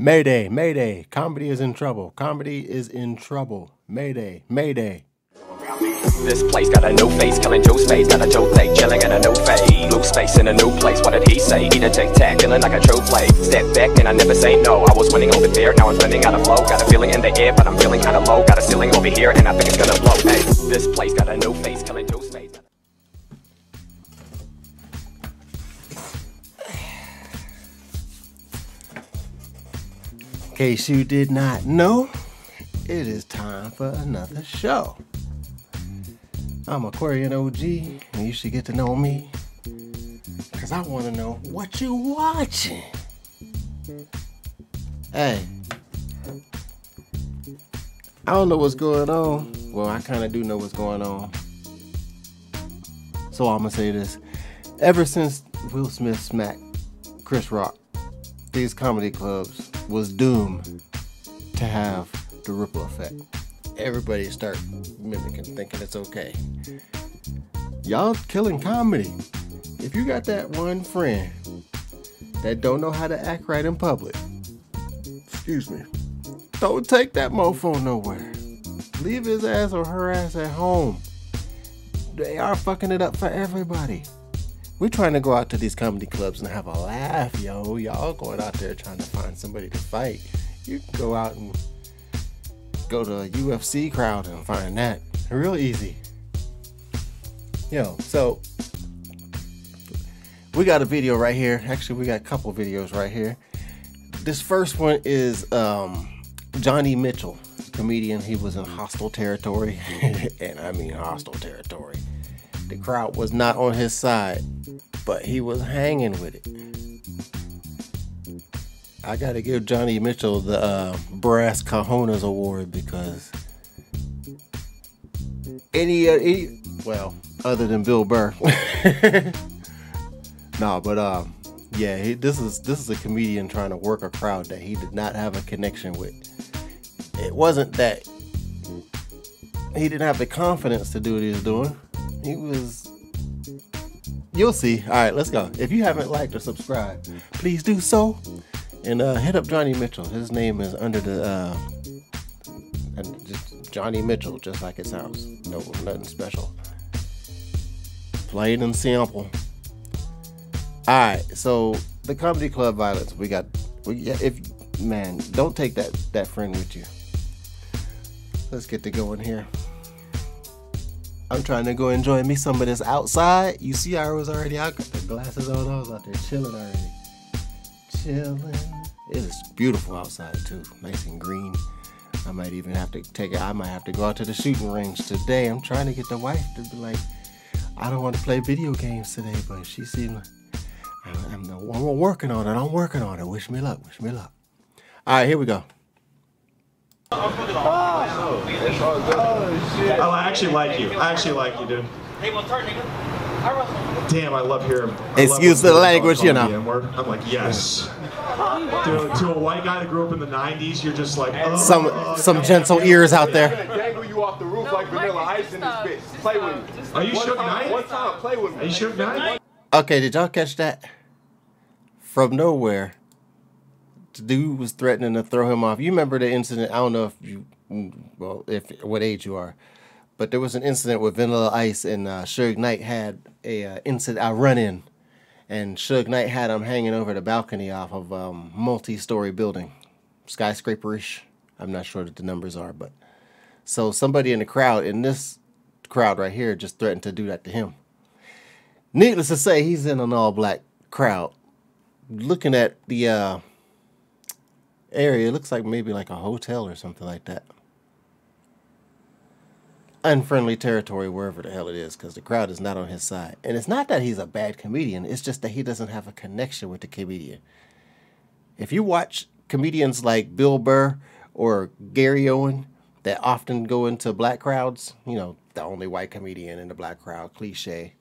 Mayday, mayday, comedy is in trouble. Comedy is in trouble. Mayday, mayday. This place got a new face, killing Joe's face. Got a Joe thing, chilling in a new face. Loose face in a new place, what did he say? Eat a tic tac, feeling like a true play. Step back and I never say no. I was winning over there, now I'm running out of flow. Got a feeling in the air, but I'm feeling kinda low. Got a ceiling over here and I think it's gonna blow. Hey, this place got a new face, killing Joe's face. In case you did not know, it is time for another show. I'm Aquarian OG, and you should get to know me, because I want to know what you watching. Hey, I don't know what's going on. Well, I kind of do know what's going on. So I'm going to say this. Ever since Will Smith smacked Chris Rock, these comedy clubs was doomed to have the ripple effect. Everybody start mimicking, thinking it's okay. Y'all killing comedy. If you got that one friend that don't know how to act right in public, excuse me, don't take that mofo nowhere. Leave his ass or her ass at home. They are fucking it up for everybody. We're trying to go out to these comedy clubs and have a laugh, yo. Y'all going out there trying to find somebody to fight. You can go out and go to a UFC crowd and find that real easy. Yo, so we got a video right here. Actually, we got a couple videos right here. This first one is Johnny Mitchell, comedian. He was in hostile territory, and I mean hostile territory. The crowd was not on his side, but he was hanging with it. I gotta give Johnny Mitchell the Brass Cajonas Award, because well, other than Bill Burr, no, but yeah, this is a comedian trying to work a crowd that he did not have a connection with. It wasn't that he didn't have the confidence to do what he was doing. He was. You'll see. All right, let's go. If you haven't liked or subscribed, please do so. And hit up Johnny Mitchell. His name is under the just Johnny Mitchell, just like it sounds. No, nothing special. Plain and simple. All right. So the comedy club violence. We got. If man, don't take that friend with you. Let's get to going here. I'm trying to go enjoy me some of this outside. You see, I was already out, got the glasses on. I was out there chilling already. Chilling. It is beautiful outside too, nice and green. I might even have to go out to the shooting range today. I'm trying to get the wife to be like, I don't want to play video games today, but she seemed like, I'm working on it. I'm working on it. Wish me luck. Wish me luck. All right, here we go. Oh, I actually like you. I actually like you, dude. Damn, I love hearing. Excuse the language, you know. I'm like, yes. Dude, to a white guy that grew up in the 90s, you're just like, oh, some gentle ears out there. I'm gonna dangle you off the roof like Vanilla Ice in this bitch. Play with me. Are you Suge Knight? One time, play with me. Are you Suge Knight? Okay, did y'all catch that? From nowhere, the dude was threatening to throw him off. You remember the incident? I don't know if you, well, if what age you are, but there was an incident with Vanilla Ice and Suge Knight had a incident, a run-in, and Suge Knight had him hanging over the balcony off of multi-story building, skyscraper-ish. I'm not sure what the numbers are, but so somebody in the crowd, in this crowd right here, just threatened to do that to him. Needless to say, he's in an all-black crowd. Looking at the area, it looks like maybe like a hotel or something like that. Unfriendly territory, wherever the hell it is, because the crowd is not on his side. And it's not that he's a bad comedian, it's just that he doesn't have a connection with the comedian. If you watch comedians like Bill Burr or Gary Owen that often go into black crowds, you know, the only white comedian in the black crowd, cliche,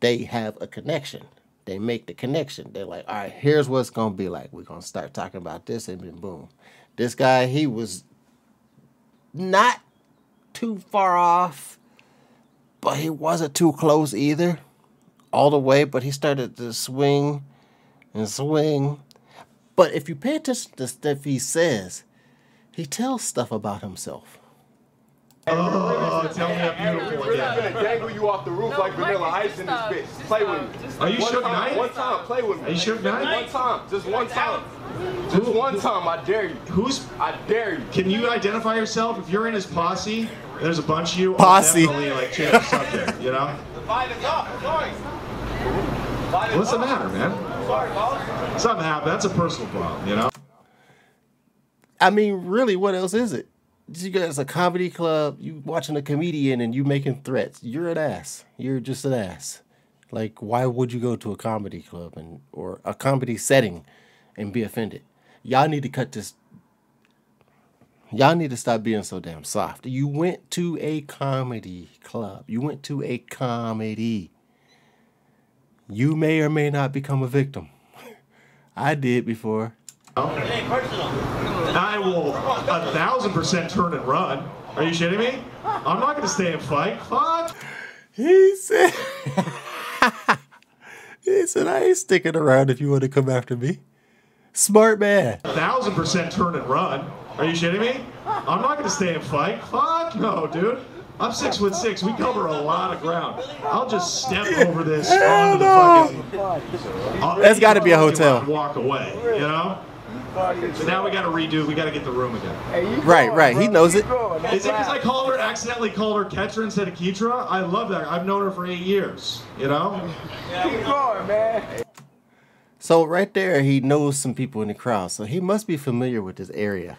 they have a connection. They make the connection. They're like, all right, here's what's going to be like. We're going to start talking about this, and then boom. This guy, he was not too far off, but he wasn't too close either, all the way, but he started to swing and swing. But if you pay attention to stuff he says, he tells stuff about himself. Oh, tell me how beautiful it is. I'm going to dangle you off the roof like Vanilla Ice in this bitch. Play with me. Are you Suge Knight? One time, play with me. Are you Suge Knight? One time, just one time. Just one time, I dare you. I dare you. Can you identify yourself? If you're in his posse, there's a bunch of you. Posse. Definitely like change the subject, you know? Divide us up, boys. What's the matter, man? Sorry, boss. Something happened. That's a personal problem, you know? I mean, really, what else is it? You guys a comedy club, you watching a comedian and you making threats. You're an ass. You're just an ass. Like, why would you go to a comedy club and or a comedy setting and be offended? Y'all need to cut this. Y'all need to stop being so damn soft. You went to a comedy club. You went to a comedy. You may or may not become a victim. I did before. It ain't personal. I will 1,000% turn and run. Are you shitting me? I'm not gonna stay and fight. Fuck. He said, he said, I ain't sticking around if you want to come after me. Smart man. 1,000% turn and run. Are you shitting me? I'm not gonna stay and fight. Fuck no, dude. I'm 6'6". We cover a lot of ground. I'll just step over this. Hell no. That's got to be a hotel. Walk away. You know. So now we got to redo. We got to get the room again. Hey, right. He knows it. Is it because I called her, accidentally called her Ketra instead of Ketra? I love that. I've known her for 8 years. You know. Keep going, man. So right there, he knows some people in the crowd. So he must be familiar with this area,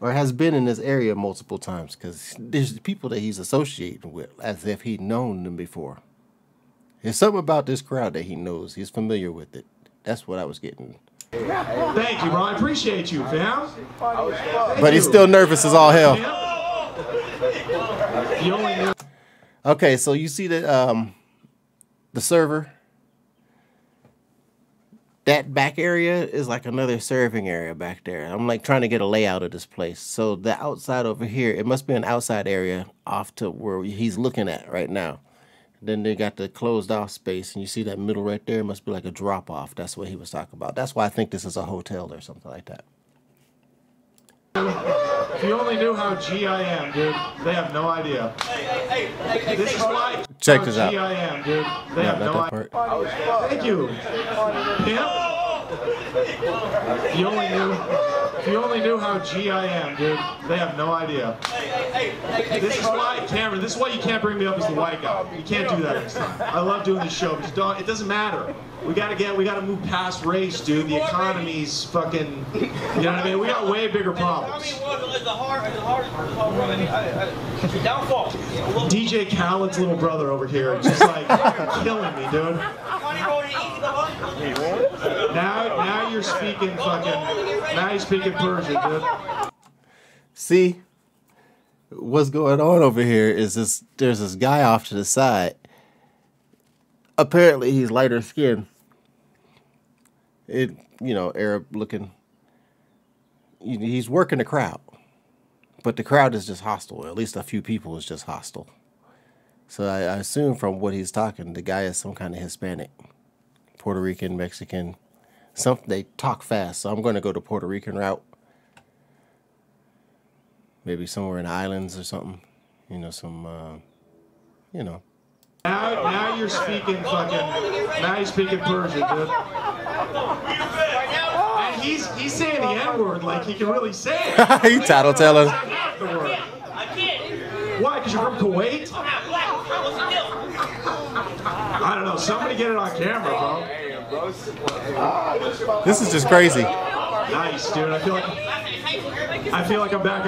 or has been in this area multiple times, because there's people that he's associating with as if he'd known them before. There's something about this crowd that he knows. He's familiar with it. That's what I was getting. Thank you, bro. I appreciate you, fam. But he's still nervous as all hell. Okay, so you see that the server. That back area is like another serving area back there. I'm like trying to get a layout of this place. So the outside over here, it must be an outside area off to where he's looking at right now. Then they got the closed off space, and you see that middle right there, it must be like a drop off. That's what he was talking about. That's why I think this is a hotel or something like that. If you only knew how G I am, dude. They have no idea. Hey, this is why. Check this out. G I am, dude. They have no idea. Thank you. Yep. If you only knew how G I am, dude. They have no idea. This is why, Cameron, this is why you can't bring me up as the white guy. You can't do that next time. I love doing this show, but just don't, it doesn't matter. We gotta move past race, dude. The economy's fucking, you know what I mean? We got way bigger problems. DJ Khaled's little brother over here is just like killing me, dude. Now you're speaking fucking, now you're speaking Persian, dude. See, what's going on over here is this, there's this guy off to the side. Apparently he's lighter skinned. You know, Arab looking. He's working the crowd. But the crowd is just hostile. At least a few people is just hostile. So I assume from what he's talking, the guy is some kind of Hispanic. Puerto Rican, Mexican. Something, they talk fast, so I'm going to go the Puerto Rican route. Maybe somewhere in the islands or something. You know, some, you know. Now you're speaking fucking, now you're speaking Persian, dude. And he's saying the N-word like he can really say it. He tattletelling. Why, because you're from Kuwait? I don't know, somebody get it on camera, bro. This is just crazy. Nice, dude. I feel like I'm back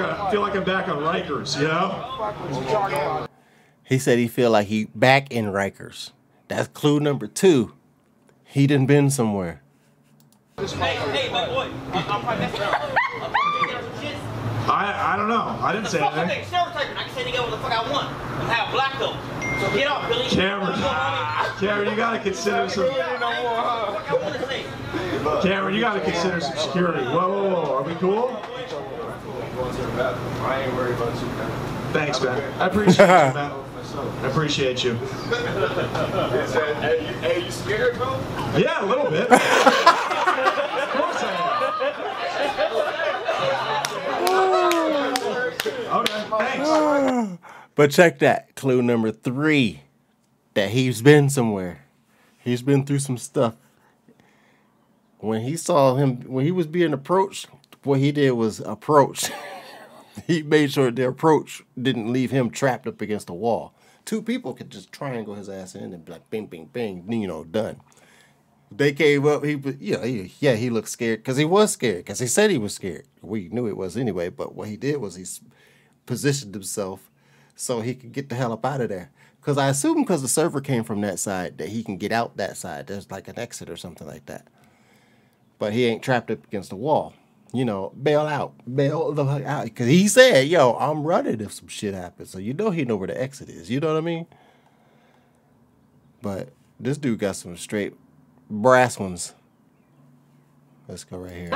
on Rikers, you know? He said he feel like he back in Rikers. That's clue number 2. He done been somewhere. Hey, my boy. I don't know. I didn't say anything. I can say nigga what the fuck I want. I'm half black though. So get off, Billy. Cameron, you gotta consider some. Cameron, you gotta consider some security. Whoa. Are we cool? I ain't worried about you, man. Thanks, man. I appreciate you, man. I appreciate you. Hey, you scared, bro? Yeah, a little bit. Of course I am. But check that. Clue number 3. That he's been somewhere. He's been through some stuff. When he saw him, when he was being approached, what he did was approach. He made sure the approach didn't leave him trapped up against the wall. Two people could just triangle his ass in and be like, bing, bing, bing, you know, done. They came up, he looked scared because he was scared because he said he was scared. We knew it was anyway, but what he did was he positioned himself so he could get the hell up out of there. Because I assume because the server came from that side that he can get out that side. There's like an exit or something like that. But he ain't trapped up against the wall. You know, bail out. Bail the fuck out. Because he said, yo, I'm running if some shit happens. So you know he know where the exit is. You know what I mean? But this dude got some straight brass ones. Let's go right here.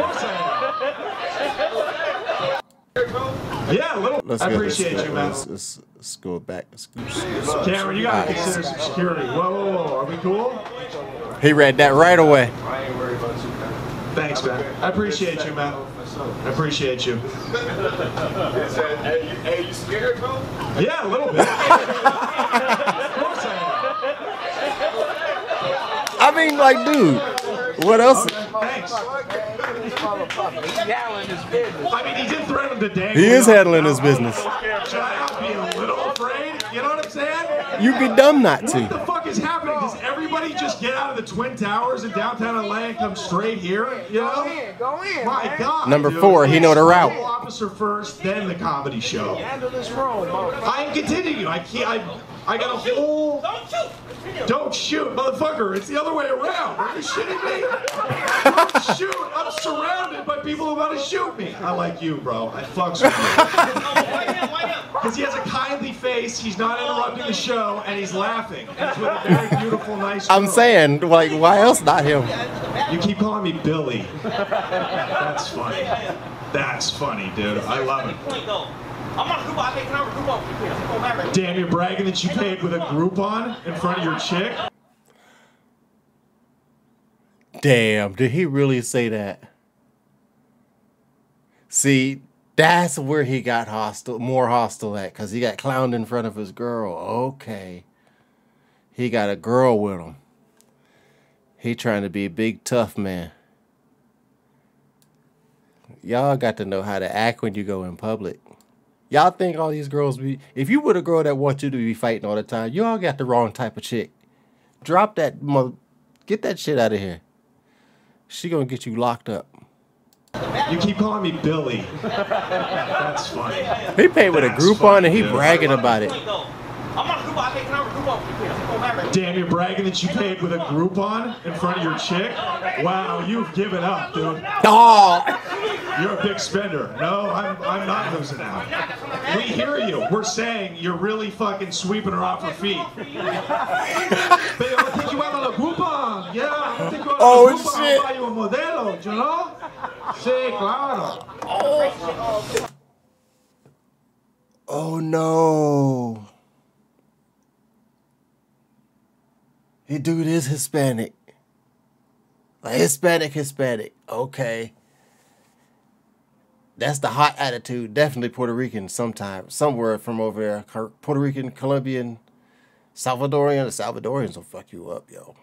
Yeah, little. Let's I appreciate this, you, man. Let's go back. Cameron, you gotta consider some security. Whoa, are we cool? He read that right away. I ain't worried about you, man. Thanks, man. I appreciate you, man. I appreciate you. Hey, you scared, bro? Yeah, a little bit. I mean, like, dude, what else? Okay, thanks. I mean, he did threaten the day. He is handling his business. Should I be a little afraid? You know what I'm saying? You'd be dumb not to. What the fuck is happening? Does everybody just get out of the Twin Towers in downtown Atlanta and come straight here? You know? Go in. My God. Number 4, he know the route. Officer first, then the comedy show. Handle this room. I continue. I can't. I got a whole. Don't shoot. Don't shoot, motherfucker. It's the other way around. Are you shitting me? Don't shoot. I'm surrounded by people who want to shoot me. I like you, bro. I fucks with you. Because he has a kindly face. He's not interrupting the show, and he's laughing. He's with a very beautiful, nice girl. I'm saying, like, why else not him? You keep calling me Billy. That's funny. That's funny, dude. I love it. Damn, you're bragging that you paid with a Groupon in front of your chick? Damn, did he really say that? See, that's where he got hostile, more hostile at, because he got clowned in front of his girl. Okay. He got a girl with him. He trying to be a big tough man. Y'all got to know how to act when you go in public. Y'all think all these girls be... If you were the girl that wants you to be fighting all the time, y'all got the wrong type of chick. Drop that mother... Get that shit out of here. She gonna get you locked up. You keep calling me Billy. That's funny. He paid with a Groupon and he bragging about it. Damn, you're bragging that you paid with a Groupon in front of your chick? Wow, you've given up, dude. Oh. You're a big spender. No, I'm not losing out. We hear you. We're saying you're really fucking sweeping her off her feet. Baby, I'll take you out on a Groupon. Yeah, I'll take you out on a Groupon. Shit. I'll buy you a Modelo, you know? Sí, claro. Oh. Oh, no. The dude is Hispanic. Like Hispanic. Okay. That's the hot attitude. Definitely Puerto Rican sometime. Somewhere from over there. Puerto Rican, Colombian, Salvadorian. The Salvadorians will fuck you up, yo.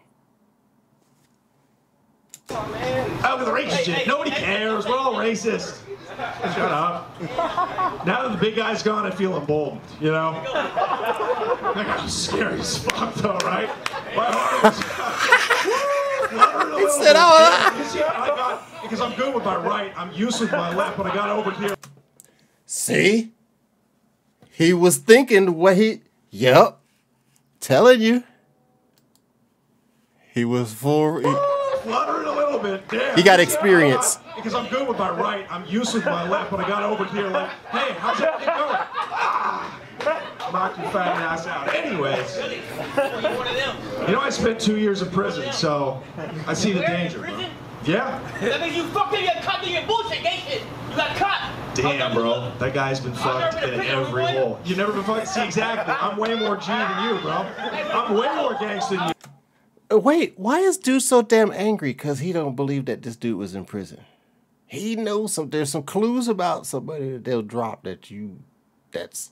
Oh, with the racist shit. Nobody cares. We're all racist. Shut up. Now that the big guy's gone, I feel emboldened, you know? That guy was scary as fuck, though, right? My heart was... He said, oh... Because I'm good with my right, I'm used with my left, but I got over here. See? He was thinking what he... Yep. Telling you. He was for... Fluttered a little bit. Damn. He got experience. Because I'm good with my right, I'm used with my left, but I got over here like, hey, how's that thing going? Ah, knock your fat ass out. Anyways, you know I spent 2 years in prison, so I see the danger. Bro. Yeah. That means you fucked in your cup in your bullshit, gay shit. You got caught. Damn, bro. That guy's been fucked in every hole. You've never been fucked. See, exactly. I'm way more G than you, bro. I'm way more gangster than you. Wait, why is dude so damn angry? Because he don't believe that this dude was in prison. He knows there's some clues about somebody that they'll drop that you that's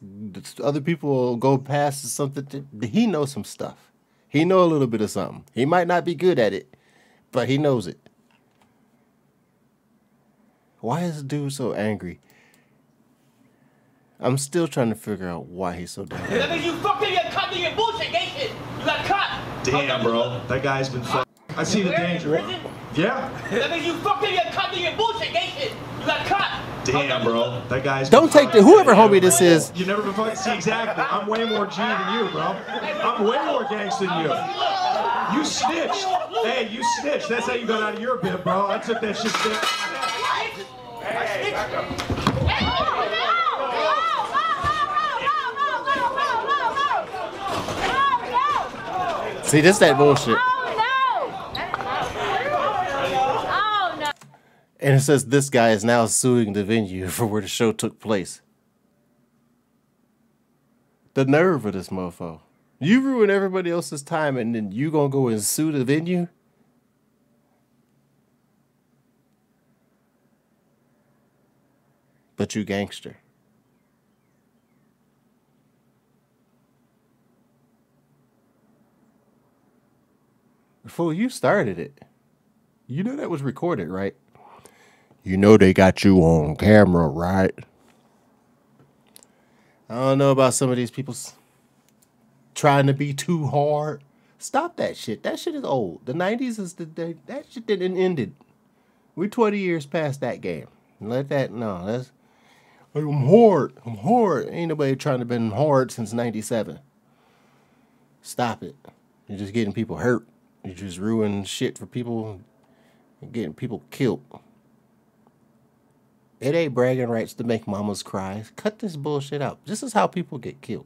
other people will go past something. He knows some stuff. He know a little bit of something. He might not be good at it, but he knows it. Why is the dude so angry? I'm still trying to figure out why he's so damn angry. You fucked in your cunt in your bullshit, ain't it? You got caught. Damn, bro. That guy's been fucked. I see the danger. Yeah. That means you fucked in your cunt in your bullshit, ain't it? You got caught. Damn, bro. That guy's. Don't take the whoever homie this is. You never been fucked. See, exactly. I'm way more G than you, bro. I'm way more gangster than you. You snitched. Hey, you snitched. That's how you got out of your bit, bro. I took that shit down. Hey, no. See, this that bullshit. And it says this guy is now suing the venue for where the show took place. The nerve of this mofo. You ruin everybody else's time and then you gonna go and sue the venue? But you gangster. Fool, you started it. You know that was recorded, right? You know they got you on camera, right? I don't know about some of these people trying to be too hard. Stop that shit. That shit is old. The 90s is the day. That shit didn't ended. We're 20 years past that game. Let that no. That's I'm hard. I'm hard. Ain't nobody trying to been hard since '97. Stop it. You're just getting people hurt. You're just ruining shit for people. You're getting people killed. It ain't bragging rights to make mamas cry. Cut this bullshit out. This is how people get killed.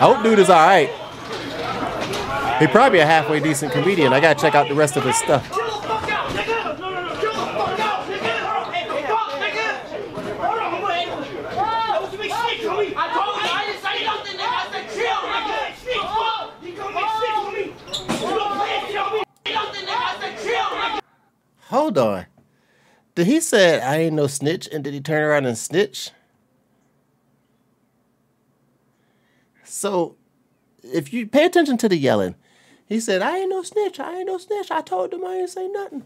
Old dude is alright. He probably a halfway decent comedian. I gotta check out the rest of his stuff. Hold on. Did he say, I ain't no snitch, and did he turn around and snitch? So, if you pay attention to the yelling, he said, I ain't no snitch, I ain't no snitch. I told them I ain't say nothing.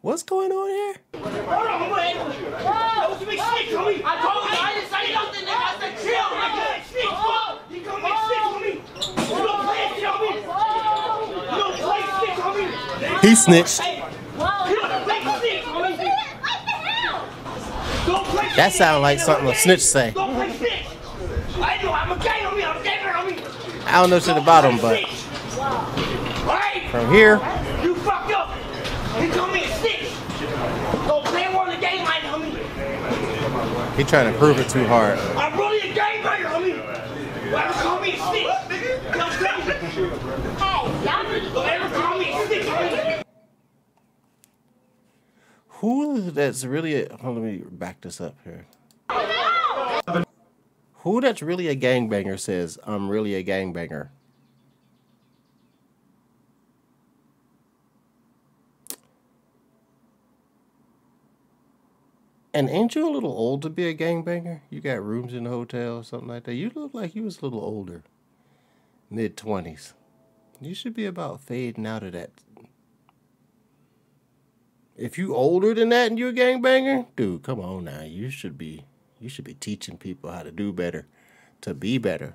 What's going on here? Hold on, wait. That was a big snitch, homie. I told him I didn't say nothing, nigga. I said, chill, nigga. Snitch, fuck. You gonna make snitch, homie. You don't play snitch, homie. You don't play snitch, homie. He snitched. You don't play snitch, homie. That sounds like something a snitch say. Don't play snitch. I know, I'm a gay, homie. I'm gay, homie. I don't know shit about him, but from here. You fucked up. You told me a snitch. Don't play one of the game, my homie. He trying to prove it too hard. I'm really a game, my homie. Why don't call me a snitch? Don't play me. Hey, y'all never call me a snitch, homie. Who that's really a... Hold on, let me back this up here. No! Who that's really a gangbanger says, I'm really a gangbanger. And ain't you a little old to be a gangbanger? You got rooms in the hotel or something like that. You look like you was a little older. Mid-20s. You should be about fading out of that. If you older than that and you're a gangbanger, dude, come on now. You should be teaching people how to do better, to be better.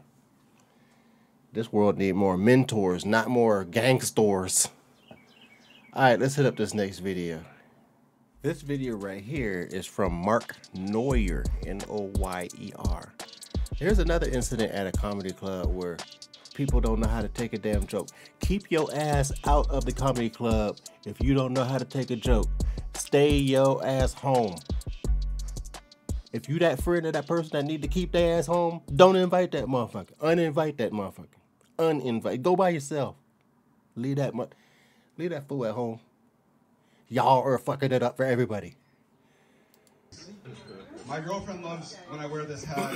This world need more mentors, not more gangsters. All right, let's hit up this next video. This video right here is from Mark Noyer, N-O-Y-E-R. Here's another incident at a comedy club where people don't know how to take a damn joke. Keep your ass out of the comedy club if you don't know how to take a joke. Stay your ass home. If you that friend of that person that need to keep their ass home, don't invite that motherfucker. Uninvite that motherfucker. Uninvite. Go by yourself. Leave that fool at home. Y'all are fucking it up for everybody. My girlfriend loves when I wear this hat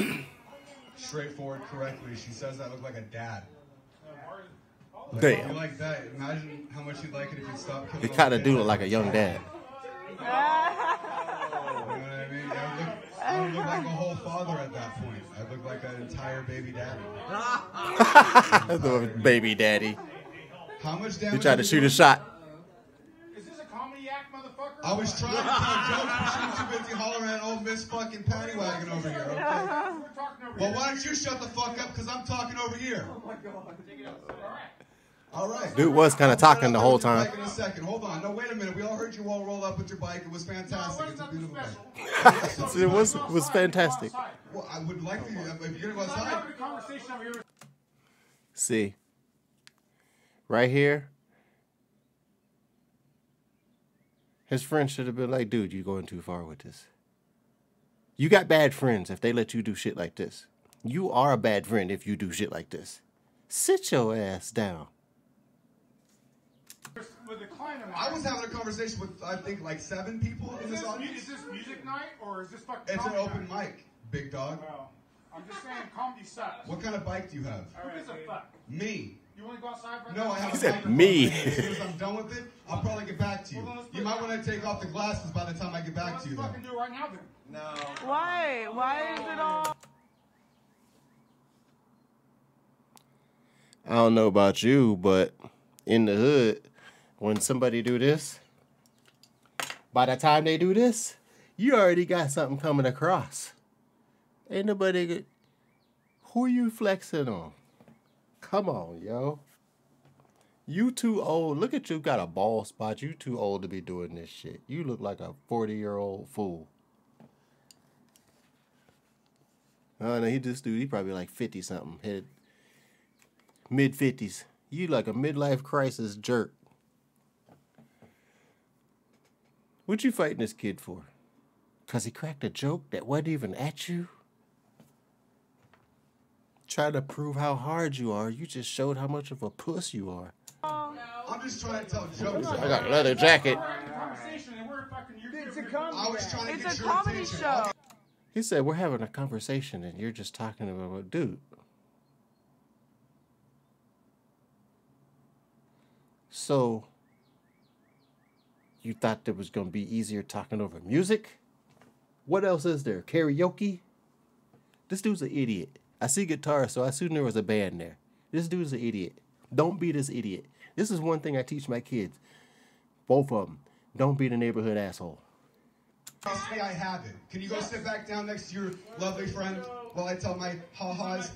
straightforward correctly. She says that I look like a dad. Like, damn. If you like that, imagine how much you'd like it if you stopped killing. It kind of do look like a young dad. You know what I mean? I would look like a whole father at that point. I look like an entire baby daddy. The baby daddy. How much damage? You tried to shoot a shot. Is this a comedy act, motherfucker? I was trying to tell jokes. You shoot you hollering at old Miss fucking Patty Wagon over here, okay? Well, why don't you shut the fuck up, because I'm talking over here. Oh, my God. All right. Dude was kind of talking the whole time. In a second. Hold on. No, wait a minute. We all heard you all roll up with your bike. It was fantastic. No, it's a beautiful bike. it was fantastic. Well, I would like for you, if you're going to go outside. See. Right here. His friend should have been like, dude, you're going too far with this. You got bad friends if they let you do shit like this. You are a bad friend if you do shit like this. Sit your ass down. I was having a conversation with, I think, like 7 people in this audience. Is this music night or is this fucking It's an open mic, big dog. Well, I'm just saying comedy sucks. What kind of bike do you have? Who gives a fuck? Me. You want to go outside right now? No, I have a bike. Me. As soon as I'm done with it, I'll probably get back to you. Well, you might want to take off the glasses by the time I get back to you. Let's fucking do it right now then. No. Why? Why is it all... I don't know about you, but in the hood, when somebody do this, by the time they do this, you already got something coming across. Ain't nobody good. Who you flexing on? Come on, yo. You too old. Look at you, got a bald spot. You too old to be doing this shit. You look like a 40-year-old fool. Oh, no, he just dude, he probably like 50-something. Head. Mid-50s. You like a midlife crisis jerk. What you fighting this kid for? Because he cracked a joke that wasn't even at you? Try to prove how hard you are. You just showed how much of a puss you are. I'm just trying to tell jokes. I got a leather jacket. It's a comedy, it's a comedy show. He said, we're having a conversation and you're just talking about a dude. So, you thought it was going to be easier talking over music? What else is there? Karaoke? This dude's an idiot. I see guitar, so I assume there was a band there. This dude's an idiot. Don't be this idiot. This is one thing I teach my kids. Both of them. Don't be the neighborhood asshole. Say I have it. Can you go sit back down next to your lovely friend while I tell my ha-has?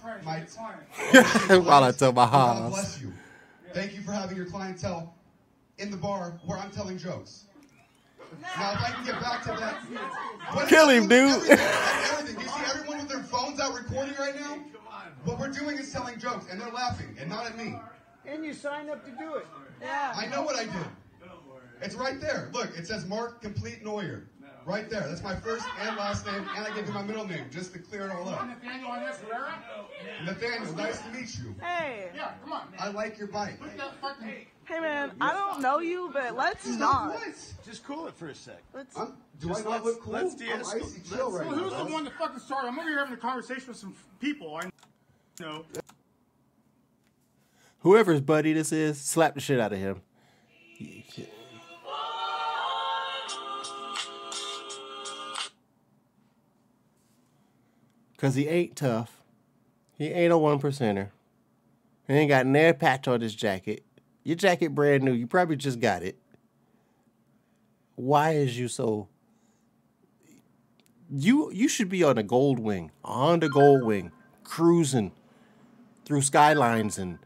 While I tell my ha-has. God bless you. Thank you for having your clientele in the bar where I'm telling jokes. Now, if I can get back to that... Kill him, dude! Everything. You see everyone with their phones out recording right now? What we're doing is telling jokes, and they're laughing, and not at me. And you signed up to do it. Yeah. I know what I did. It's right there. Look, it says Mark Complete Noyer. Right there. That's my first and last name, and I give you my middle name, just to clear it all up. Nathaniel Inez Herrera? Nathaniel, nice to meet you. Hey. Yeah, come on, man. I like your bike. Hey, man, I don't know you, but let's not. Just cool it for a sec. Do I not look cool? Let's icy chill right now. Who's the one that fucking started? I'm over here having a conversation with some people. I know. Whoever's buddy this is, slap the shit out of him. Because he ain't tough. He ain't a one percenter. He ain't got no patch on his jacket. Your jacket brand new. You probably just got it. Why is you so... You should be on a gold wing. On the gold wing. Cruising through skylines and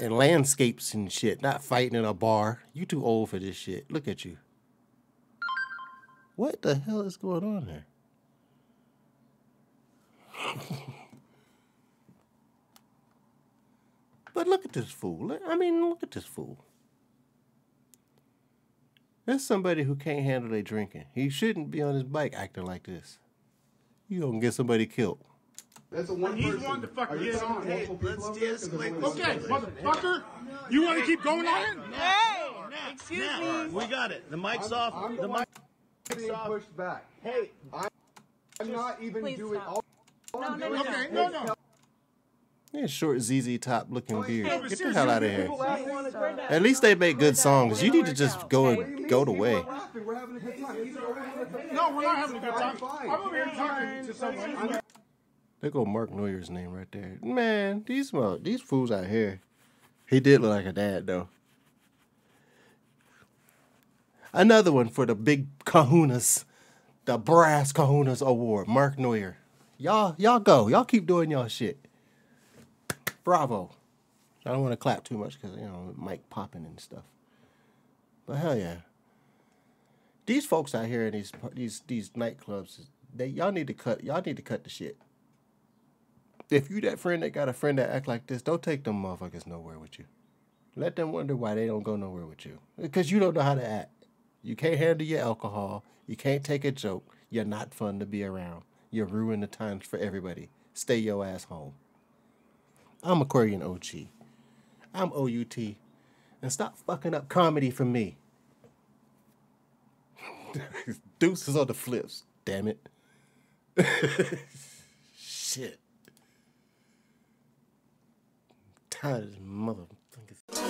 landscapes and shit. Not fighting in a bar. You too old for this shit. Look at you. What the hell is going on there? But look at this fool. I mean, look at this fool. There's somebody who can't handle their drinking. He shouldn't be on his bike acting like this. You gonna get somebody killed. That's a one person. He's one to fucking get on. Hey, let's de-escalate. Okay, motherfucker. You want to keep going on it? Hey, excuse me. We got it. The mic's off. The mic's being pushed back. Hey, I'm not even doing all. No, no, no. Okay, no, no. Yeah, short ZZ Top looking beard. Get the hell out of here. At least they make good songs. You need to just go and go the way. No, we're not having a good time. I'm over here talking to someone. There go Mark Noyer's name right there. Man, these fools out here. He did look like a dad, though. Another one for the big kahunas. The Brass Kahunas Award. Mark Noyer. Y'all go. Y'all keep doing y'all shit. Bravo. I don't want to clap too much because, you know, it might popping and stuff. But hell yeah. These folks out here in these nightclubs, y'all need to cut the shit. If you that friend that got a friend that act like this, don't take them motherfuckers nowhere with you. Let them wonder why they don't go nowhere with you. Because you don't know how to act. You can't handle your alcohol. You can't take a joke. You're not fun to be around. You ruin the times for everybody. Stay your ass home. I'm Aquarian OG. I'm OUT. And stop fucking up comedy for me. Deuces on the flips. Damn it. Shit. Tired of motherfuckers.